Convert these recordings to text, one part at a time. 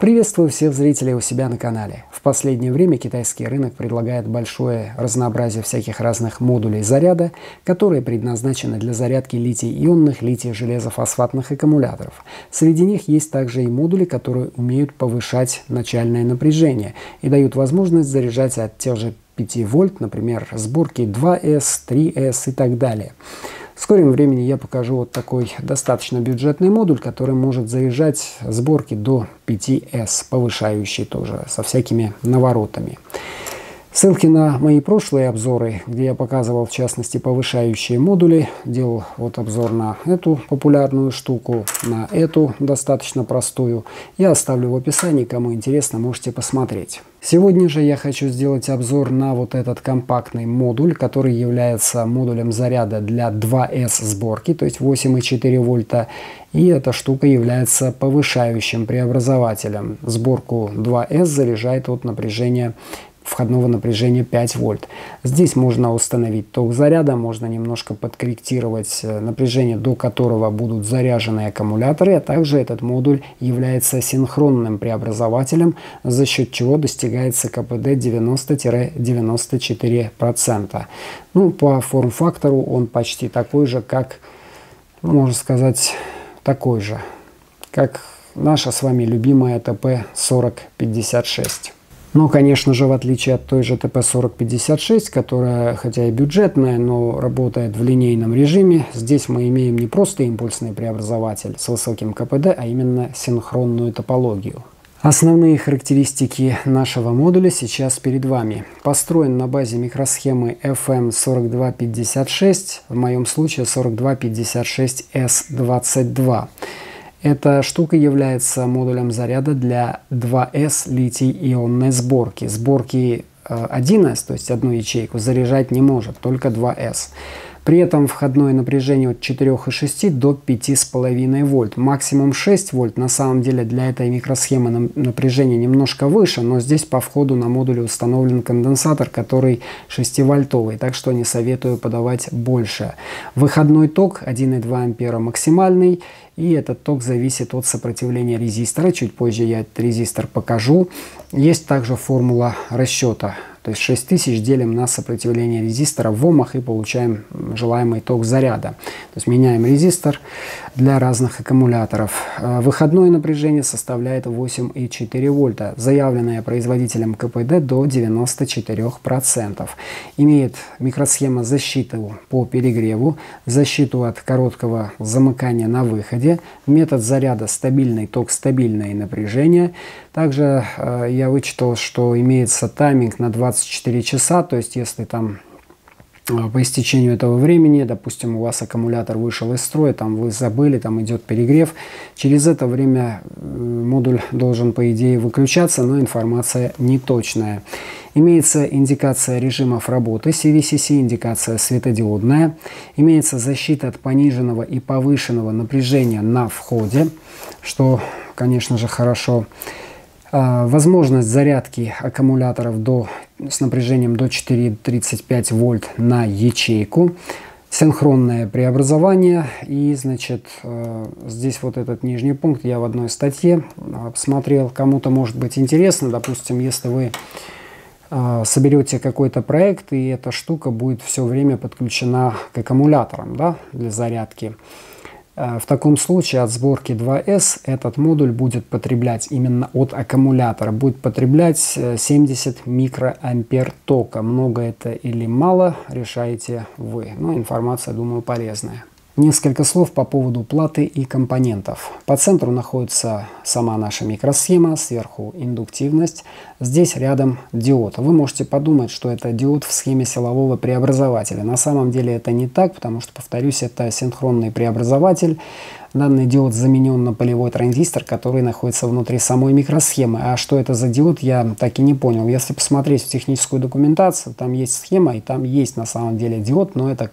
Приветствую всех зрителей у себя на канале. В последнее время китайский рынок предлагает большое разнообразие всяких разных модулей заряда, которые предназначены для зарядки литий-ионных, литий-железофосфатных аккумуляторов. Среди них есть также и модули, которые умеют повышать начальное напряжение и дают возможность заряжать от тех же 5 вольт, например, сборки 2С, 3С и так далее. В скором времени я покажу вот такой достаточно бюджетный модуль, который может заряжать сборки до 5С, повышающий тоже, со всякими наворотами. Ссылки на мои прошлые обзоры, где я показывал, в частности, повышающие модули. Делал вот обзор на эту популярную штуку, на эту достаточно простую. Я оставлю в описании, кому интересно, можете посмотреть. Сегодня же я хочу сделать обзор на вот этот компактный модуль, который является модулем заряда для 2С сборки, то есть 8,4 вольта. И эта штука является повышающим преобразователем. Сборку 2С заряжает от напряжения, входного напряжения 5 вольт. Здесь можно установить ток заряда, можно немножко подкорректировать напряжение, до которого будут заряжены аккумуляторы, а также этот модуль является синхронным преобразователем, за счет чего достигается КПД 90-94%. Ну, по форм-фактору он почти такой же, как, можно сказать, такой же, как наша с вами любимая TP-4056. Но, конечно же, в отличие от той же TP-4056, которая, хотя и бюджетная, но работает в линейном режиме, здесь мы имеем не просто импульсный преобразователь с высоким КПД, а именно синхронную топологию. Основные характеристики нашего модуля сейчас перед вами. Построен на базе микросхемы FM4256, в моем случае 4256S22. Эта штука является модулем заряда для 2С литий-ионной сборки. Сборки 1С, то есть одну ячейку, заряжать не может, только 2С. При этом входное напряжение от 4,6 до 5,5 вольт. Максимум 6 вольт. На самом деле для этой микросхемы напряжение немножко выше, но здесь по входу на модуле установлен конденсатор, который 6-вольтовый, так что не советую подавать больше. Выходной ток 1,2 ампера максимальный. И этот ток зависит от сопротивления резистора. Чуть позже я этот резистор покажу. Есть также формула расчета. То есть 6000 делим на сопротивление резистора в омах и получаем желаемый ток заряда. То есть меняем резистор для разных аккумуляторов. Выходное напряжение составляет 8,4 вольта. Заявленное производителем КПД до 94%. Имеет микросхема защиту по перегреву, защиту от короткого замыкания на выходе. Метод заряда стабильный ток, стабильное напряжение. Также я вычитал, что имеется тайминг на 24 часа, то есть если там по истечению этого времени, допустим, у вас аккумулятор вышел из строя, там вы забыли, там идет перегрев, через это время модуль должен, по идее, выключаться, но информация неточная. Имеется индикация режимов работы CVCC, индикация светодиодная. Имеется защита от пониженного и повышенного напряжения на входе, что, конечно же, хорошо. Возможность зарядки аккумуляторов с напряжением до 4,35 вольт на ячейку. Синхронное преобразование. И, значит, здесь вот этот нижний пункт я в одной статье посмотрел. Кому-то может быть интересно, допустим, если вы соберете какой-то проект, и эта штука будет все время подключена к аккумуляторам, да, для зарядки. В таком случае от сборки 2С этот модуль будет потреблять, именно от аккумулятора, будет потреблять 70 микроампер тока. Много это или мало, решаете вы. Но информация, думаю, полезная. Несколько слов по поводу платы и компонентов. По центру находится сама наша микросхема, сверху индуктивность. Здесь рядом диод. Вы можете подумать, что это диод в схеме силового преобразователя. На самом деле это не так, потому что, повторюсь, это синхронный преобразователь. Данный диод заменен на полевой транзистор, который находится внутри самой микросхемы. А что это за диод, я так и не понял. Если посмотреть в техническую документацию, там есть схема, и там есть на самом деле диод, но это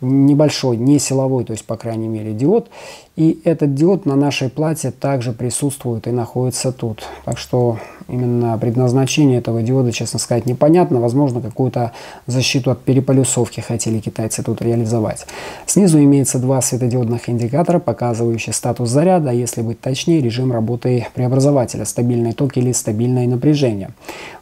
небольшой, не силовой, то есть, по крайней мере, диод. И этот диод на нашей плате также присутствует и находится тут. Так что именно предназначение этого диода, честно сказать, непонятно. Возможно, какую-то защиту от переполюсовки хотели китайцы тут реализовать. Снизу имеется два светодиодных индикатора, показывающие статус заряда, а если быть точнее, режим работы преобразователя, стабильный ток или стабильное напряжение.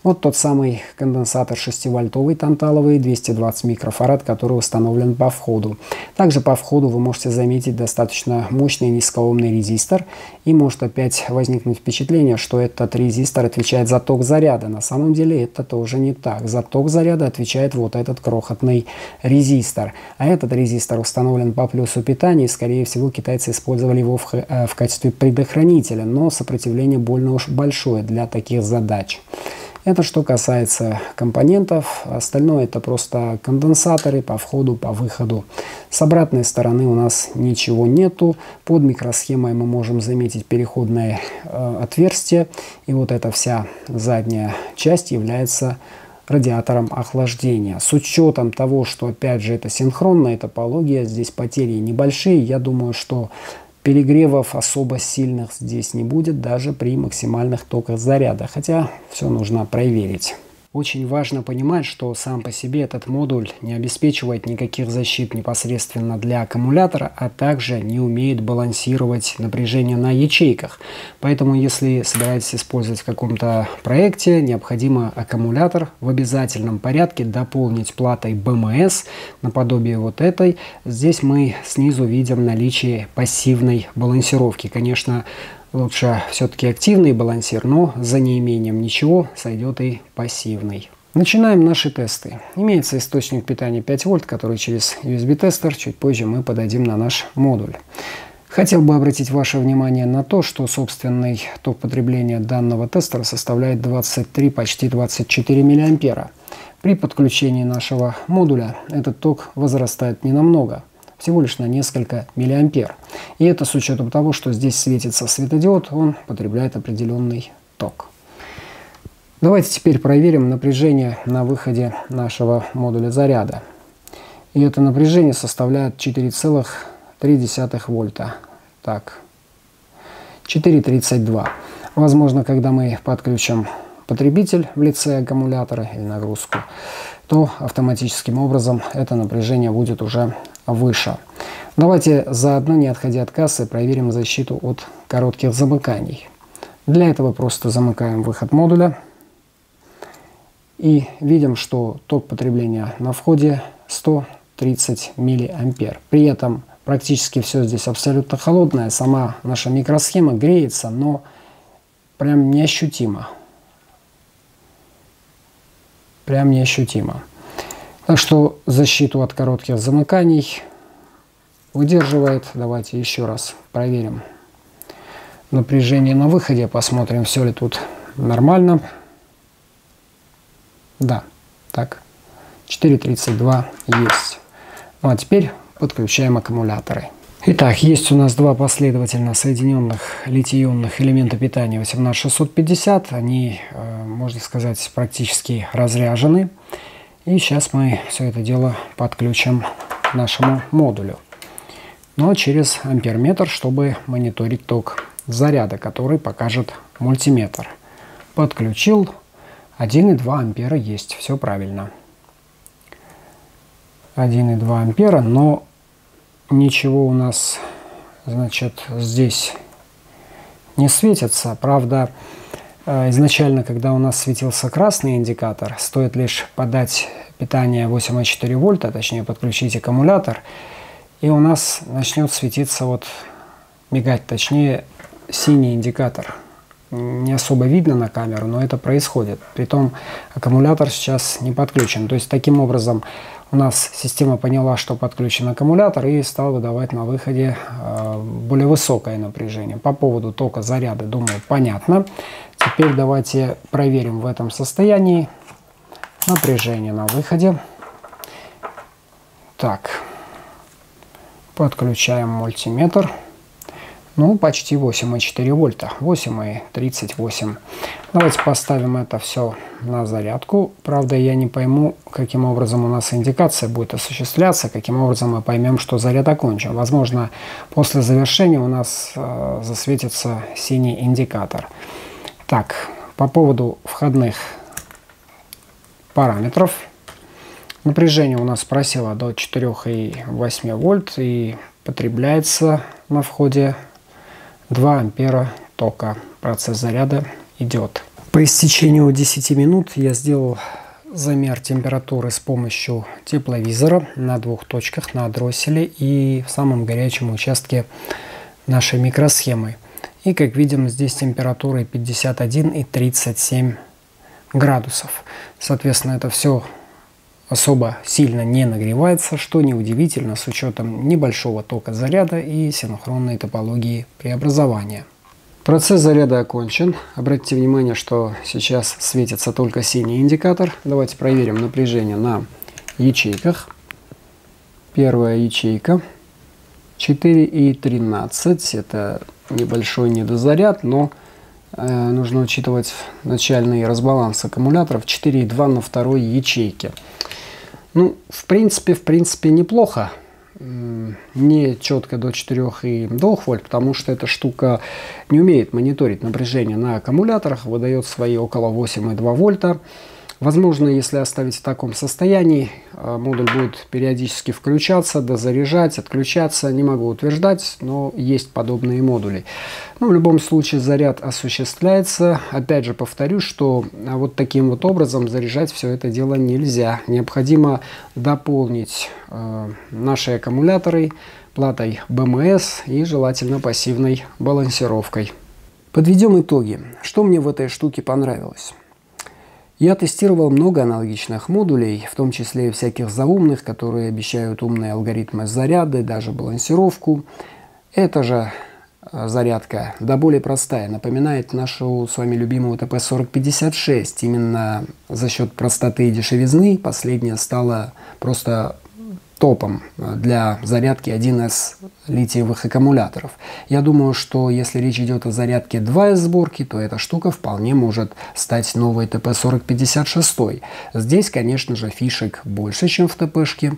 Вот тот самый конденсатор 6-вольтовый танталовый, 220 микрофарад, который установлен по входу. Также по входу вы можете заметить достаточно мощный низкоомный резистор, и может опять возникнуть впечатление, что этот резистор отвечает за ток заряда. На самом деле это тоже не так. За ток заряда отвечает вот этот крохотный резистор. А этот резистор установлен по плюсу питания, и, скорее всего, китайцы использовали его в качестве предохранителя, но сопротивление больно уж большое для таких задач. Это что касается компонентов. Остальное это просто конденсаторы по входу, по выходу. С обратной стороны у нас ничего нету. Под микросхемой мы можем заметить переходное отверстие. И вот эта вся задняя часть является радиатором охлаждения. С учетом того, что опять же это синхронная топология, здесь потери небольшие, я думаю, что перегревов особо сильных здесь не будет, даже при максимальных токах заряда, хотя все нужно проверить. Очень важно понимать, что сам по себе этот модуль не обеспечивает никаких защит непосредственно для аккумулятора, а также не умеет балансировать напряжение на ячейках. Поэтому, если собираетесь использовать в каком-то проекте, необходимо аккумулятор в обязательном порядке дополнить платой BMS, наподобие вот этой. Здесь мы снизу видим наличие пассивной балансировки. Конечно, лучше все-таки активный балансир, но за неимением ничего сойдет и пассивный. Начинаем наши тесты. Имеется источник питания 5 вольт, который через USB-тестер чуть позже мы подадим на наш модуль. Хотел бы обратить ваше внимание на то, что собственный ток потребления данного тестера составляет 23, почти 24 миллиампера. При подключении нашего модуля этот ток возрастает ненамного, всего лишь на несколько миллиампер. И это с учетом того, что здесь светится светодиод, он потребляет определенный ток. Давайте теперь проверим напряжение на выходе нашего модуля заряда. И это напряжение составляет 4,3 вольта. Так, 4,32. Возможно, когда мы подключим потребитель в лице аккумулятора или нагрузку, то автоматическим образом это напряжение будет уже выше. Давайте заодно, не отходя от кассы, проверим защиту от коротких замыканий. Для этого просто замыкаем выход модуля и видим, что ток потребления на входе 130 миллиампер. При этом практически все здесь абсолютно холодное. Сама наша микросхема греется, но прям неощутимо. Прям неощутимо. Так что защиту от коротких замыканий выдерживает. Давайте еще раз проверим напряжение на выходе, посмотрим, все ли тут нормально. Да, так, 4,32 есть. Ну а теперь подключаем аккумуляторы. Итак, есть у нас два последовательно соединенных литий-ионных элемента питания 18650. Они, можно сказать, практически разряжены. И сейчас мы все это дело подключим к нашему модулю, но через амперметр, чтобы мониторить ток заряда, который покажет мультиметр. Подключил, 1,2 ампера есть, все правильно. 1,2 ампера, но ничего у нас, значит, здесь не светится. Правда, изначально, когда у нас светился красный индикатор, стоит лишь подать питание 8,4 вольта, точнее подключить аккумулятор, и у нас начнет светиться, вот, мигать, точнее, синий индикатор. Не особо видно на камеру, но это происходит. Притом аккумулятор сейчас не подключен. То есть таким образом у нас система поняла, что подключен аккумулятор, и стал выдавать на выходе более высокое напряжение. По поводу тока заряда, думаю, понятно. Теперь давайте проверим в этом состоянии напряжение на выходе. Так, подключаем мультиметр. Ну, почти 8,4 вольта, 8,38. Давайте поставим это все на зарядку. Правда, я не пойму, каким образом у нас индикация будет осуществляться, каким образом мы поймем, что заряд окончен. Возможно, после завершения у нас засветится синий индикатор. Так, по поводу входных параметров. Напряжение у нас просело до 4,8 вольт и потребляется на входе 2 ампера тока. Процесс заряда идет. По истечению 10 минут я сделал замер температуры с помощью тепловизора на двух точках, на дросселе и в самом горячем участке нашей микросхемы. И, как видим, здесь температуры 51 и 37 градусов. Соответственно, это все особо сильно не нагревается, что неудивительно с учетом небольшого тока заряда и синхронной топологии преобразования. Процесс заряда окончен. Обратите внимание, что сейчас светится только синий индикатор. Давайте проверим напряжение на ячейках. Первая ячейка 4,13. Это небольшой недозаряд, но нужно учитывать начальный разбаланс аккумуляторов. 4,2 на второй ячейке. Ну, в принципе, неплохо. Не четко до 4,2 вольт, потому что эта штука не умеет мониторить напряжение на аккумуляторах, выдает свои около 8,2 вольта. Возможно, если оставить в таком состоянии, модуль будет периодически включаться, дозаряжать, отключаться. Не могу утверждать, но есть подобные модули. Но в любом случае заряд осуществляется. Опять же повторю, что вот таким вот образом заряжать все это дело нельзя. Необходимо дополнить наши аккумуляторы платой БМС и желательно пассивной балансировкой. Подведем итоги. Что мне в этой штуке понравилось? Я тестировал много аналогичных модулей, в том числе и всяких заумных, которые обещают умные алгоритмы заряда, даже балансировку. Эта же зарядка, да более простая, напоминает нашу с вами любимую TP-4056. Именно за счет простоты и дешевизны последняя стала просто топом для зарядки 1С литиевых аккумуляторов. Я думаю, что если речь идет о зарядке 2С сборки, то эта штука вполне может стать новой TP-4056. Здесь, конечно же, фишек больше, чем в ТПшке.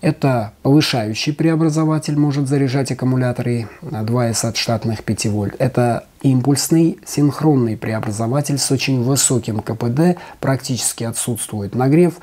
Это повышающий преобразователь, может заряжать аккумуляторы 2С от штатных 5 вольт. Это импульсный синхронный преобразователь с очень высоким КПД, практически отсутствует нагрев.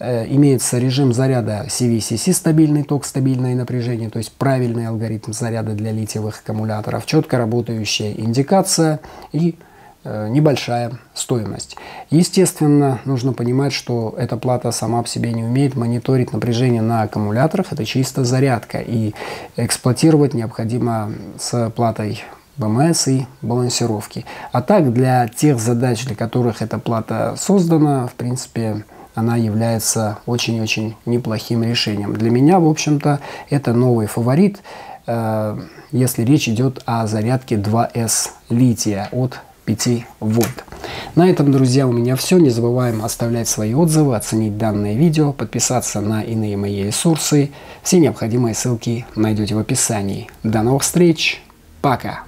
Имеется режим заряда CVCC, стабильный ток, стабильное напряжение, то есть правильный алгоритм заряда для литиевых аккумуляторов, четко работающая индикация и небольшая стоимость. Естественно, нужно понимать, что эта плата сама по себе не умеет мониторить напряжение на аккумуляторах, это чисто зарядка, и эксплуатировать необходимо с платой БМС и балансировки. А так, для тех задач, для которых эта плата создана, в принципе, она является очень-очень неплохим решением. Для меня, в общем-то, это новый фаворит, если речь идет о зарядке 2С лития от 5 вольт. На этом, друзья, у меня все. Не забываем оставлять свои отзывы, оценить данное видео, подписаться на иные мои ресурсы. Все необходимые ссылки найдете в описании. До новых встреч. Пока!